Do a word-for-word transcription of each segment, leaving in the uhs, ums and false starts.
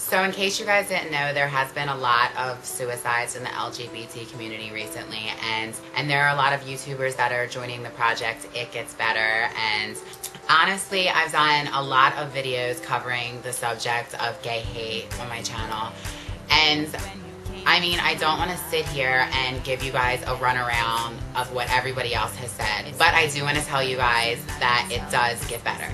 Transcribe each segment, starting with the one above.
So in case you guys didn't know, there has been a lot of suicides in the L G B T community recently, and and there are a lot of YouTubers that are joining the project It Gets Better, and honestly, I've done a lot of videos covering the subject of gay hate on my channel, and I mean, I don't want to sit here and give you guys a runaround of what everybody else has said, but I do want to tell you guys that it does get better.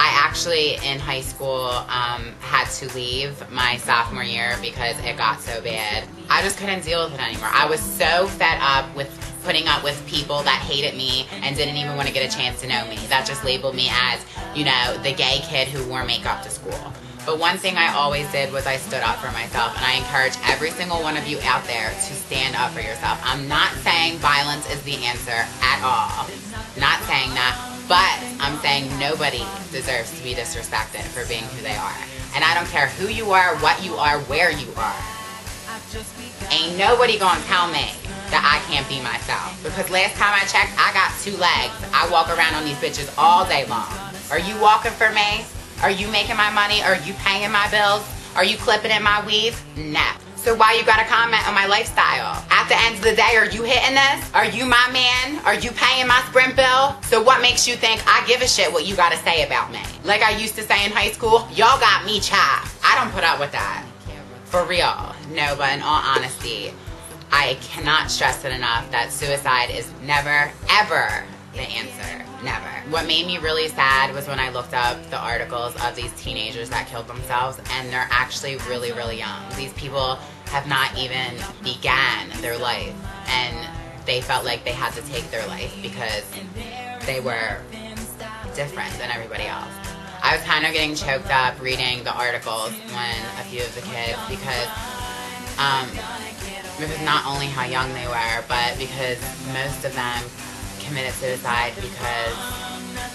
I actually, in high school, um, had to leave my sophomore year because it got so bad. I just couldn't deal with it anymore. I was so fed up with putting up with people that hated me and didn't even want to get a chance to know me. That just labeled me as, you know, the gay kid who wore makeup to school. But one thing I always did was I stood up for myself, and I encourage every single one of you out there to stand up for yourself. I'm not saying violence is the answer at all. Not saying that. But I'm saying nobody deserves to be disrespected for being who they are. And I don't care who you are, what you are, where you are. Ain't nobody gonna tell me that I can't be myself. Because last time I checked, I got two legs. I walk around on these bitches all day long. Are you walking for me? Are you making my money? Are you paying my bills? Are you clipping in my weave? No. So why you gotta comment on my lifestyle? At the end of the day, are you hitting this? Are you my man? Are you paying my Sprint bill? So what makes you think I give a shit what you gotta say about me? Like I used to say in high school, y'all got me chopped. I don't put up with that. For real. No, but in all honesty, I cannot stress it enough that suicide is never, ever the answer. Never. What made me really sad was when I looked up the articles of these teenagers that killed themselves, and they're actually really, really young. These people have not even began their life, and they felt like they had to take their life because they were different than everybody else. I was kind of getting choked up reading the articles when a few of the kids, because um, because not only how young they were, but because most of them committed suicide because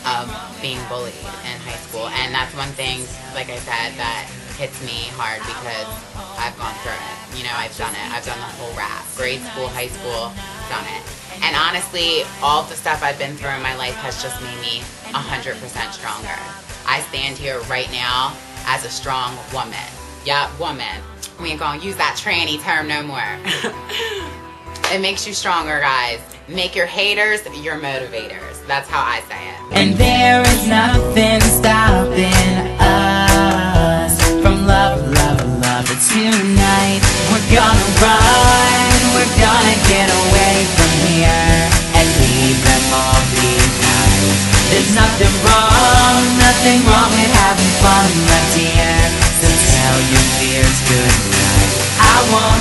of being bullied in high school. And that's one thing, like I said, that hits me hard because I've gone through it. You know, I've done it. I've done the whole rap. Grade school, high school, done it. And honestly, all of the stuff I've been through in my life has just made me one hundred percent stronger. I stand here right now as a strong woman. Yup, woman. We ain't gonna use that tranny term no more. It makes you stronger, guys. Make your haters your motivators. That's how I say it. And there is nothing stopping us from love, love, love. Tonight we're gonna run, we're gonna get away from here and leave them all behind. There's nothing wrong, nothing wrong with having fun, my dear. So tell your fears goodnight. I won't